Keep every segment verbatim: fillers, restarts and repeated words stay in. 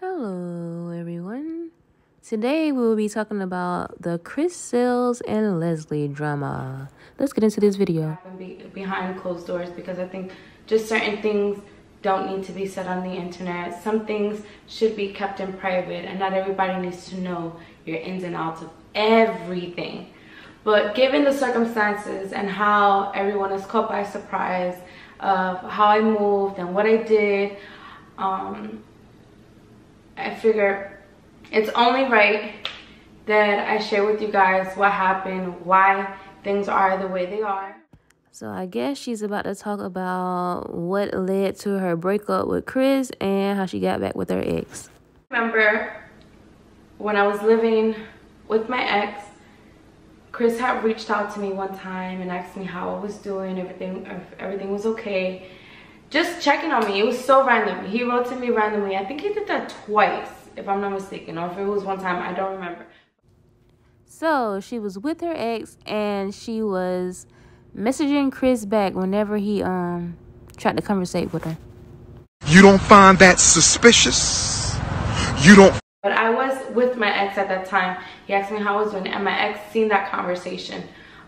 Hello everyone. Today we will be talking about the Chris Sails and Leslie drama. Let's get into this video. Behind closed doors, because I think just certain things don't need to be said on the internet. Some things should be kept in private, and not everybody needs to know your ins and outs of everything. But given the circumstances and how everyone is caught by surprise of how I moved and what I did, um, I figure it's only right that I share with you guys what happened, why things are the way they are. So I guess she's about to talk about what led to her breakup with Chris and how she got back with her ex. I remember when I was living with my ex, Chris had reached out to me one time and asked me how I was doing, everything, if everything was okay. Just checking on me. It was so random. He wrote to me randomly. I think he did that twice, if I'm not mistaken, or if it was one time, I don't remember. So she was with her ex and she was messaging Chris back whenever he um tried to conversate with her. You don't find that suspicious? You don't. But I was with my ex at that time. He asked me how I was doing, and my ex seen that conversation.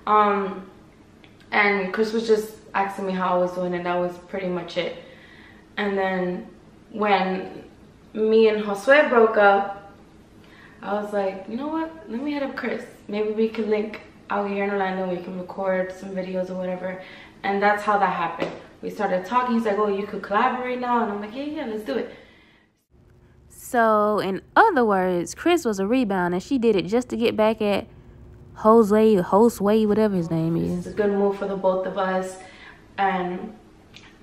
Um, and Chris was just asking me how I was doing, and that was pretty much it. And then when me and Josue broke up, I was like, you know what? Let me hit up Chris. Maybe we could link out here in Orlando. We can record some videos or whatever. And that's how that happened. We started talking. He's like, oh, you could collaborate now. And I'm like, yeah, yeah, let's do it. So in other words, Chris was a rebound, and she did it just to get back at Jose, Josue, whatever his name is. It's a good move for the both of us, and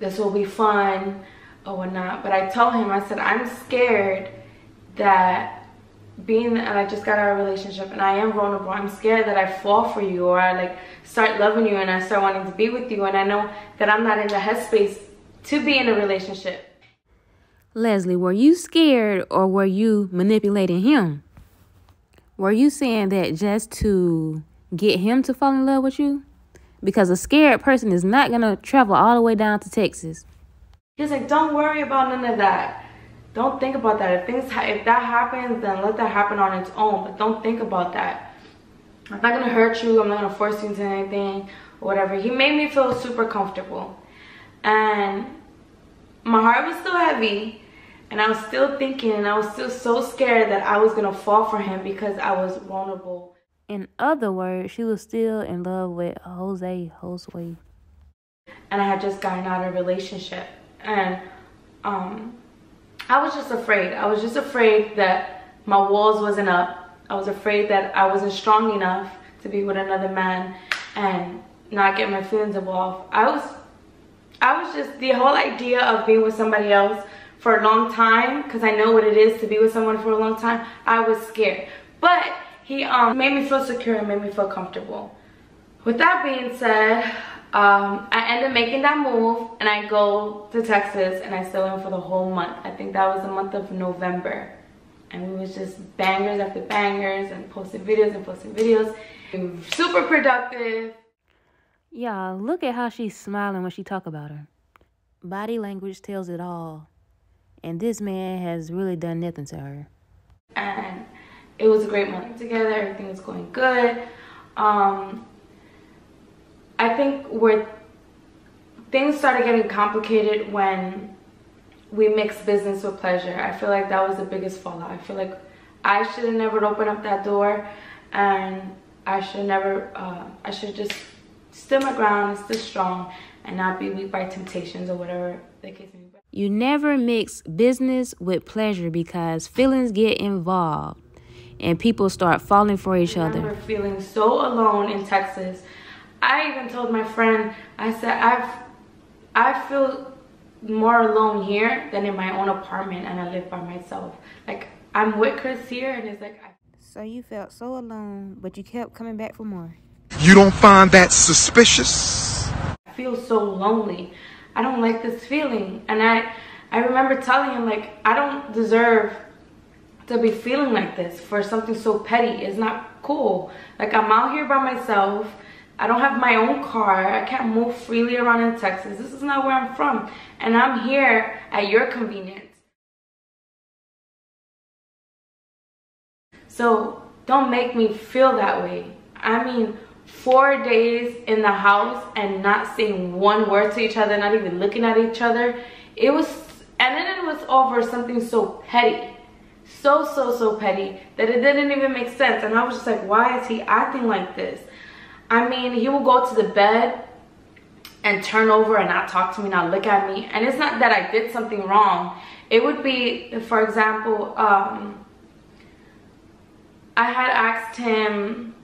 this will be fun or whatnot. But I told him, I said, I'm scared that being, and I just got out of a relationship and I am vulnerable, I'm scared that I fall for you, or I like start loving you and I start wanting to be with you, and I know that I'm not in the headspace to be in a relationship. Leslie, were you scared or were you manipulating him? Were you saying that just to get him to fall in love with you? Because a scared person is not going to travel all the way down to Texas. He's like, don't worry about none of that. Don't think about that. If things ha if that happens, then let that happen on its own. But don't think about that. I'm not going to hurt you. I'm not going to force you into anything or whatever. He made me feel super comfortable. And my heart was still heavy, and I was still thinking, and I was still so scared that I was going to fall for him because I was vulnerable. In other words, she was still in love with Jose, Josue. And I had just gotten out of a relationship, and um, I was just afraid. I was just afraid that my walls wasn't up. I was afraid that I wasn't strong enough to be with another man and not get my feelings involved. I was, I was just, the whole idea of being with somebody else for a long time, because I know what it is to be with someone for a long time, I was scared. But he um, made me feel secure and made me feel comfortable. With that being said, um, I ended up making that move, and I go to Texas, and I still went for the whole month. I think that was the month of November. And we was just bangers after bangers, and posting videos and posting videos. And super productive. Y'all, look at how she's smiling when she talk about her. Body language tells it all. And this man has really done nothing to her. And it was a great month together. Everything was going good. Um, I think where things started getting complicated when we mixed business with pleasure. I feel like that was the biggest fallout. I feel like I should have never opened up that door, and I should never. Uh, I should just stood my ground and stood strong, and not be weak by temptations or whatever the case may be. You never mix business with pleasure because feelings get involved and people start falling for each other. I remember feeling so alone in Texas. I even told my friend, I said, I've, I feel more alone here than in my own apartment, and I live by myself. Like, I'm with Chris here, and it's like... I so you felt so alone, but you kept coming back for more. You don't find that suspicious? I feel so lonely. I don't like this feeling. And I, I remember telling him, like, I don't deserve to be feeling like this for something so petty. It's not cool. Like, I'm out here by myself. I don't have my own car. I can't move freely around in Texas. This is not where I'm from. And I'm here at your convenience. So don't make me feel that way. I mean, four days in the house and not saying one word to each other, not even looking at each other. It was, and then it was over something so petty. So, so, so petty that it didn't even make sense. And I was just like, why is he acting like this? I mean, he will go to the bed and turn over and not talk to me, not look at me. And it's not that I did something wrong. It would be, for example, um, I had asked him,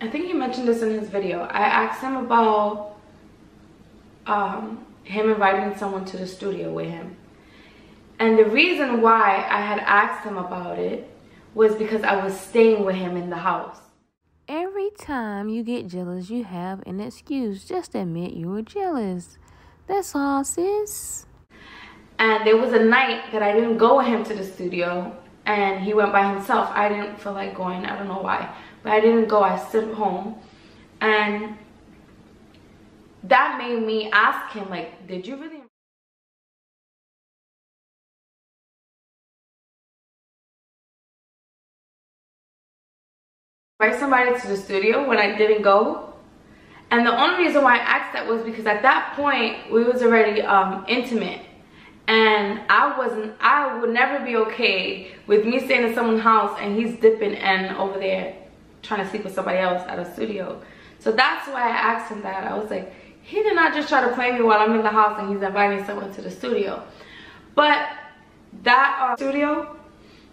I think he mentioned this in his video. I asked him about um, him inviting someone to the studio with him. And the reason why I had asked him about it was because I was staying with him in the house. Every time you get jealous, you have an excuse. Just admit you were jealous. That's all, sis. And there was a night that I didn't go with him to the studio, and he went by himself. I didn't feel like going. I don't know why. But I didn't go. I stayed home. And that made me ask him, like, did you really? Invite somebody to the studio when I didn't go? And the only reason why I asked that was because at that point we was already um intimate, and I wasn't I would never be okay with me staying in someone's house and he's dipping and over there trying to sleep with somebody else at a studio. So that's why I asked him that. I was like, he did not just try to play me while I'm in the house and he's inviting someone to the studio. But that uh, studio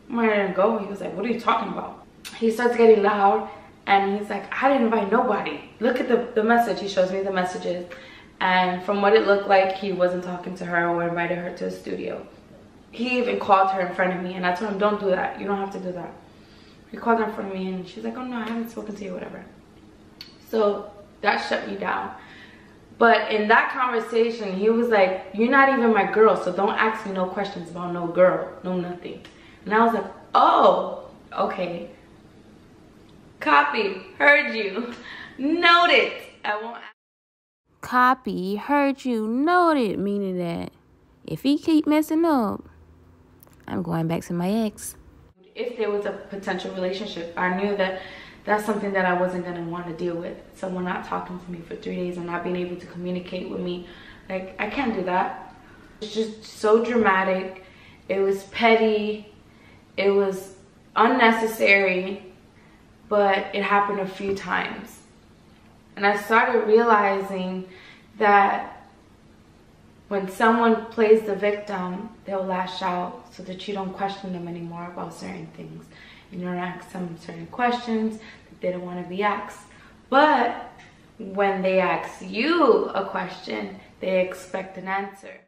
when I didn't go, he was like, what are you talking about? He starts getting loud and he's like, I didn't invite nobody. Look at the, the message. He shows me the messages. And from what it looked like, he wasn't talking to her or invited her to the studio. He even called her in front of me, and I told him, don't do that. You don't have to do that. He called her in front of me and she's like, oh no, I haven't spoken to you, whatever. So that shut me down. But in that conversation, he was like, you're not even my girl, so don't ask me no questions about no girl, no nothing. And I was like, oh, okay. Copy, heard you, noted. I won't. Copy, heard you, noted, meaning that if he keep messing up, I'm going back to my ex. If there was a potential relationship, I knew that that's something that I wasn't gonna want to deal with. Someone not talking to me for three days and not being able to communicate with me, like I can't do that. It's just so dramatic. It was petty. It was unnecessary. But it happened a few times. And I started realizing that when someone plays the victim, they'll lash out so that you don't question them anymore about certain things. You don't ask them certain questions that they don't want to be asked. But when they ask you a question, they expect an answer.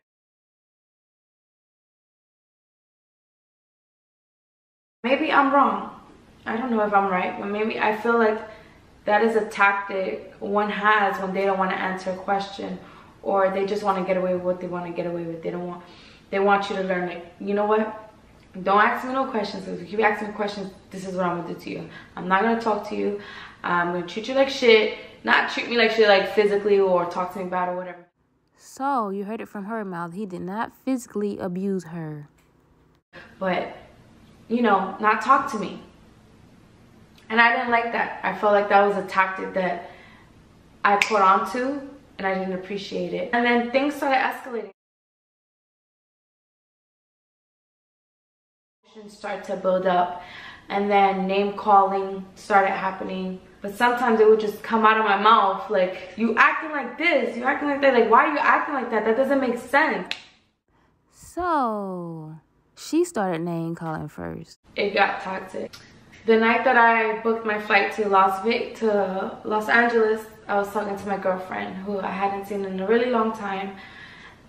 Maybe I'm wrong. I don't know if I'm right, but maybe I feel like that is a tactic one has when they don't want to answer a question, or they just want to get away with what they want to get away with. They don't want, they want you to learn it. You know what? Don't ask me no questions. If you keep asking me questions, this is what I'm gonna do to you. I'm not gonna talk to you. I'm gonna treat you like shit. Not treat me like shit, like physically or talk to me bad or whatever. So you heard it from her mouth. He did not physically abuse her, but you know, not talk to me. And I didn't like that. I felt like that was a tactic that I put onto, and I didn't appreciate it. And then things started escalating. Emotions started to build up, and then name calling started happening. But sometimes it would just come out of my mouth, like, you acting like this, you acting like that. Like, why are you acting like that? That doesn't make sense. So she started name calling first. It got toxic. The night that I booked my flight to Las Vegas, to Los Angeles, I was talking to my girlfriend who I hadn't seen in a really long time.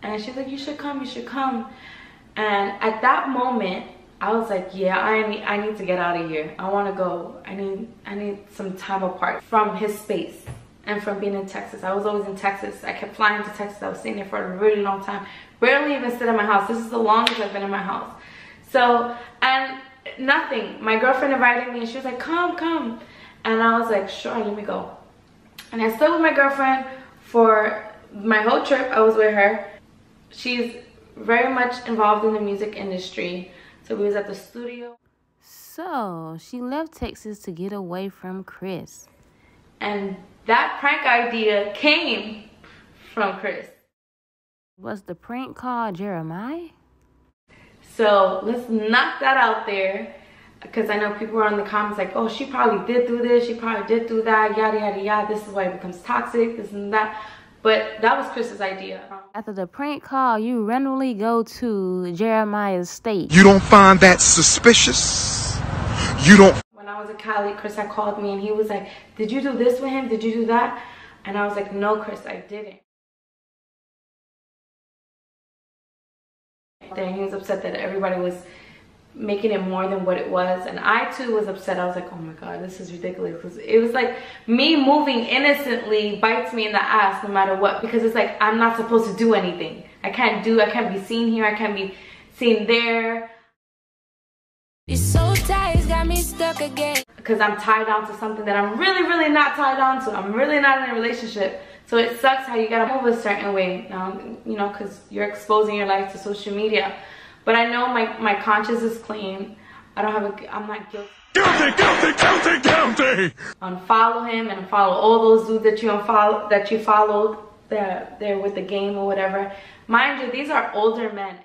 And she's like, you should come, you should come. And at that moment, I was like, yeah, I need, I need to get out of here. I want to go. I need, I need some time apart from his space and from being in Texas. I was always in Texas. I kept flying to Texas. I was staying there for a really long time. Barely even sit in my house. This is the longest I've been in my house. So, and... nothing. My girlfriend invited me and she was like, come, come. And I was like, sure, let me go. And I stayed with my girlfriend for my whole trip. I was with her. She's very much involved in the music industry. So we was at the studio. So she left Texas to get away from Chris. And that prank idea came from Chris. Was the prank called Jeremiah? So let's knock that out there, because I know people are in the comments like, oh, she probably did do this, she probably did do that, yada, yada, yada. This is why it becomes toxic, this and that. But that was Chris's idea. After the prank call, you randomly go to Jeremiah's state. You don't find that suspicious? You don't. When I was at Kylie, Chris had called me and he was like, did you do this with him? Did you do that? And I was like, no, Chris, I didn't. Then he was upset that everybody was making it more than what it was, and I too was upset. I was like, oh my god, this is ridiculous. It was like me moving innocently bites me in the ass no matter what, because it's like I'm not supposed to do anything. I can't do, I can't be seen here, I can't be seen there. It's so tight, it's got me stuck again, because I'm tied on to something that I'm really really not tied on to. I'm really not in a relationship. So it sucks how you gotta move a certain way now, you know, because you're exposing your life to social media. But I know my, my conscience is clean. I don't have a, I'm not guilty. Guilty, guilty, guilty, guilty! Unfollow him and follow all those dudes that you unfollow, that you followed. They're, they're with the game or whatever. Mind you, these are older men.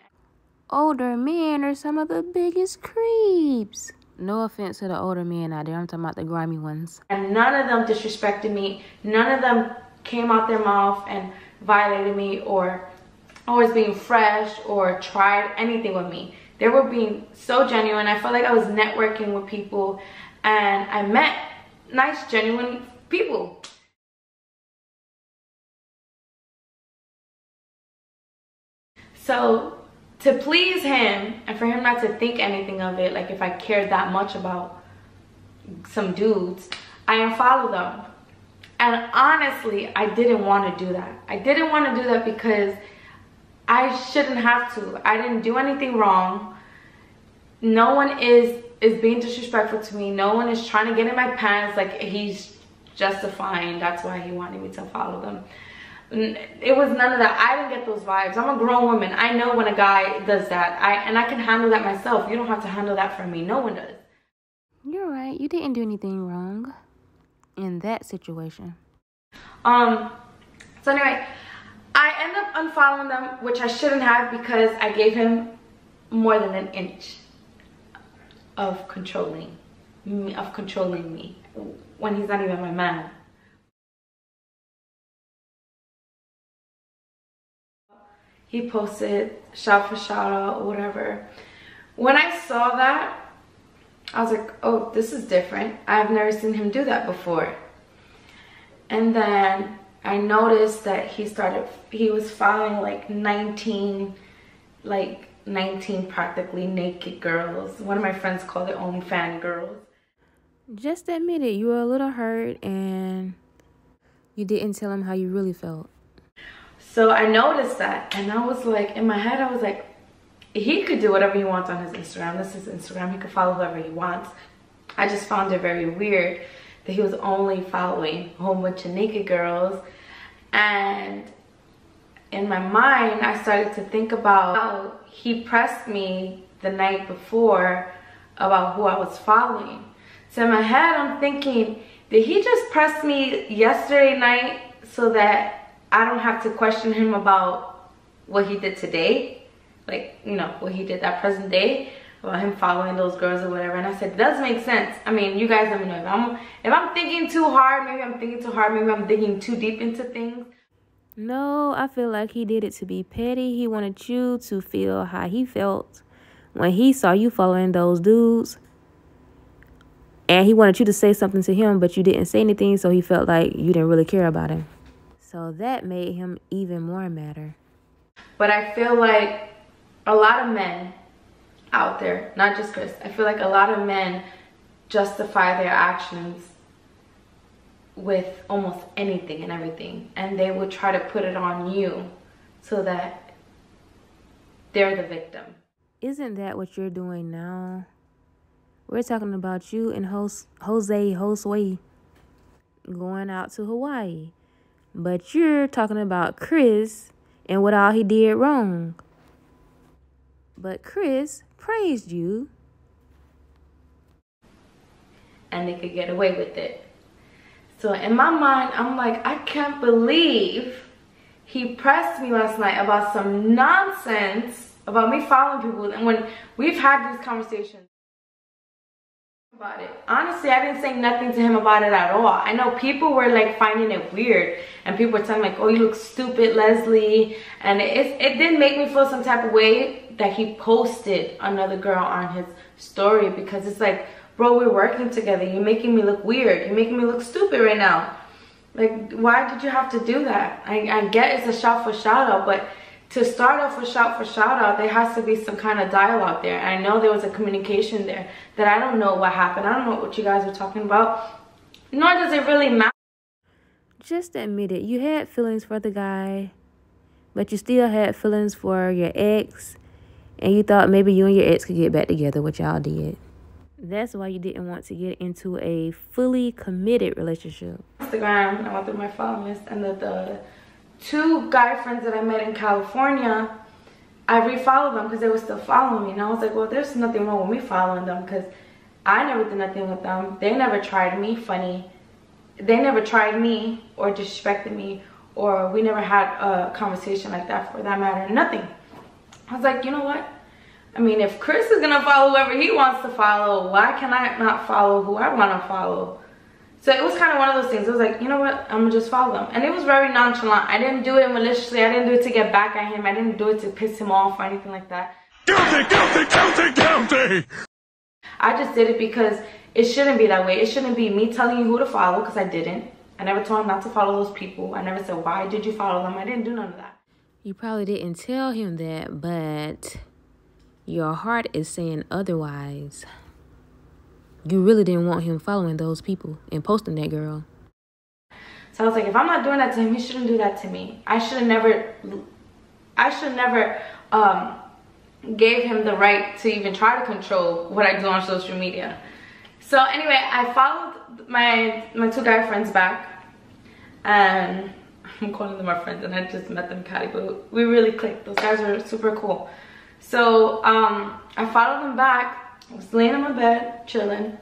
Older men are some of the biggest creeps. No offense to the older men out there. I'm talking about the grimy ones. And none of them disrespected me. None of them came out their mouth and violated me or always being fresh or tried anything with me. They were being so genuine. I felt like I was networking with people and I met nice, genuine people. So to please him and for him not to think anything of it, like if I cared that much about some dudes, I unfollowed them. And honestly, I didn't want to do that. I didn't want to do that because I shouldn't have to. I didn't do anything wrong. No one is is being disrespectful to me. No one is trying to get in my pants like he's justifying. That's why he wanted me to follow them. It was none of that. I didn't get those vibes. I'm a grown woman. I know when a guy does that. I and I can handle that myself. You don't have to handle that for me. No one does. You're right. You didn't do anything wrong in that situation. Um. So anyway, I ended up unfollowing them, which I shouldn't have because I gave him more than an inch of controlling me, of controlling me when he's not even my man. He posted shout for shout out or whatever. When I saw that, I was like, oh, this is different. I've never seen him do that before. And then I noticed that he started, he was following like nineteen, like nineteen practically naked girls. One of my friends called it OnlyFans girls. Just admit it, you were a little hurt and you didn't tell him how you really felt. So I noticed that and I was like, in my head I was like, he could do whatever he wants on his Instagram. This is Instagram, he could follow whoever he wants. I just found it very weird that he was only following a whole bunch of naked girls. And in my mind, I started to think about how he pressed me the night before about who I was following. So in my head, I'm thinking, did he just press me yesterday night so that I don't have to question him about what he did today? Like, you know, what he did that present day? About him following those girls or whatever. And I said, it does make sense. I mean, you guys let me know. If I'm, if I'm thinking too hard, maybe I'm thinking too hard, maybe I'm digging too deep into things. No, I feel like he did it to be petty. He wanted you to feel how he felt when he saw you following those dudes. And he wanted you to say something to him, but you didn't say anything, so he felt like you didn't really care about him. So that made him even more madder. But I feel like a lot of men out there, not just Chris, I feel like a lot of men justify their actions with almost anything and everything, and they will try to put it on you so that they're the victim. Isn't that what you're doing now? We're talking about you and Jose, Josue going out to Hawaii. But you're talking about Chris and what all he did wrong. But Chris praised you. And they could get away with it. So in my mind, I'm like, I can't believe he pressed me last night about some nonsense about me following people. And when we've had these conversations about it, honestly, I didn't say nothing to him about it at all. I know people were like finding it weird, and people were telling me like, oh, you look stupid, Leslie. And it, it didn't make me feel some type of way that he posted another girl on his story, because it's like, bro, we're working together. You're making me look weird. You're making me look stupid right now. Like, why did you have to do that? I, I get it's a shout for shout out, but to start off with shout for shout out, there has to be some kind of dialogue there. I know there was a communication there that I don't know what happened. I don't know what you guys were talking about. Nor does it really matter. Just admit it. You had feelings for the guy, but you still had feelings for your ex, and you thought maybe you and your ex could get back together, which y'all did. That's why you didn't want to get into a fully committed relationship. Instagram, I went through my follow list, and the, the two guy friends that I met in California, I refollowed them because they were still following me. And I was like, well, there's nothing wrong with me following them because I never did nothing with them. They never tried me funny. They never tried me or disrespected me, or we never had a conversation like that, for that matter, nothing. I was like, you know what? I mean, if Chris is gonna follow whoever he wants to follow, why can I not follow who I want to follow? So it was kind of one of those things. It was like, you know what? I'm gonna just follow him. And it was very nonchalant. I didn't do it maliciously. I didn't do it to get back at him. I didn't do it to piss him off or anything like that. Guilty, guilty, guilty, guilty! I just did it because it shouldn't be that way. It shouldn't be me telling you who to follow, because I didn't. I never told him not to follow those people. I never said, why did you follow them? I didn't do none of that. You probably didn't tell him that, but your heart is saying otherwise. You really didn't want him following those people and posting that girl. So I was like, if I'm not doing that to him, he shouldn't do that to me. I should have never, I should never um, gave him the right to even try to control what I do on social media. So anyway, I followed my my two guy friends back, and I'm calling them my friends, and I just met them, Kylie, but we really clicked. Those guys were super cool. So um, I followed them back. I was laying on my bed, chilling,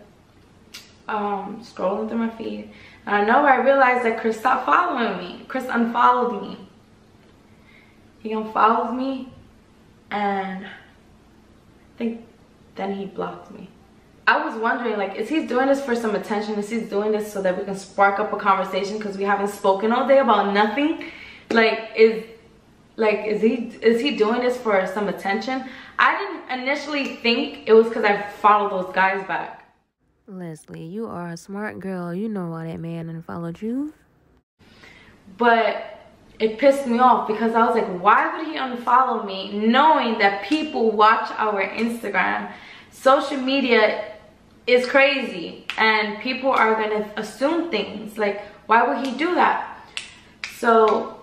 um, scrolling through my feed. And I know I realized that Chris stopped following me. Chris unfollowed me. He unfollowed me, and I think then he blocked me. I was wondering, like, is he doing this for some attention? Is he doing this so that we can spark up a conversation, because we haven't spoken all day about nothing? Like, is... Like, is he is he doing this for some attention? I didn't initially think it was because I followed those guys back. Leslie, you are a smart girl. You know why that man unfollowed you. But it pissed me off, because I was like, why would he unfollow me knowing that people watch our Instagram? Social media is crazy, and people are going to assume things. Like, why would he do that? So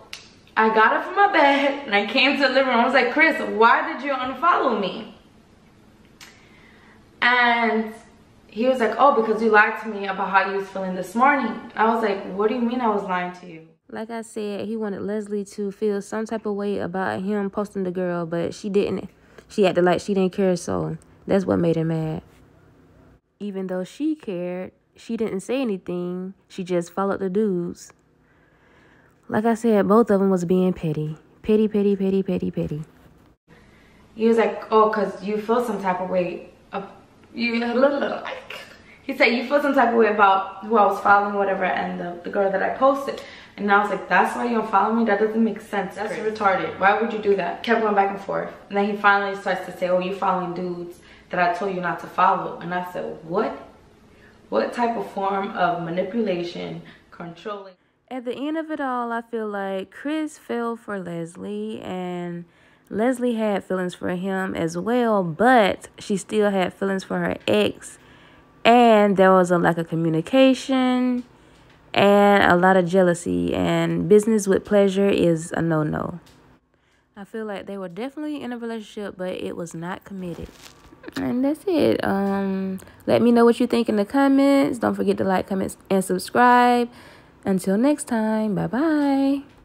I got up from my bed and I came to the living room. I was like, Chris, why did you unfollow me? And he was like, oh, because you lied to me about how you was feeling this morning. I was like, what do you mean I was lying to you? Like I said, he wanted Leslie to feel some type of way about him posting the girl, but she didn't. She acted like she didn't care, so that's what made him mad. Even though she cared, she didn't say anything. She just followed the dudes. Like I said, both of them was being petty. Petty, petty, petty, petty, petty. He was like, oh, because you feel some type of way. Uh, you, he said, you feel some type of way about who I was following, whatever, and the, the girl that I posted. And I was like, that's why you don't follow me? That doesn't make sense. That's retarded. Why would you do that? Kept going back and forth. And then he finally starts to say, oh, you're following dudes that I told you not to follow. And I said, what? What type of form of manipulation, controlling? At the end of it all, I feel like Chris fell for Leslie, and Leslie had feelings for him as well, but she still had feelings for her ex, and there was a lack of communication and a lot of jealousy, and business with pleasure is a no-no. I feel like they were definitely in a relationship, but it was not committed. And that's it. Um, let me know what you think in the comments. Don't forget to like, comment, and subscribe. Until next time, bye-bye.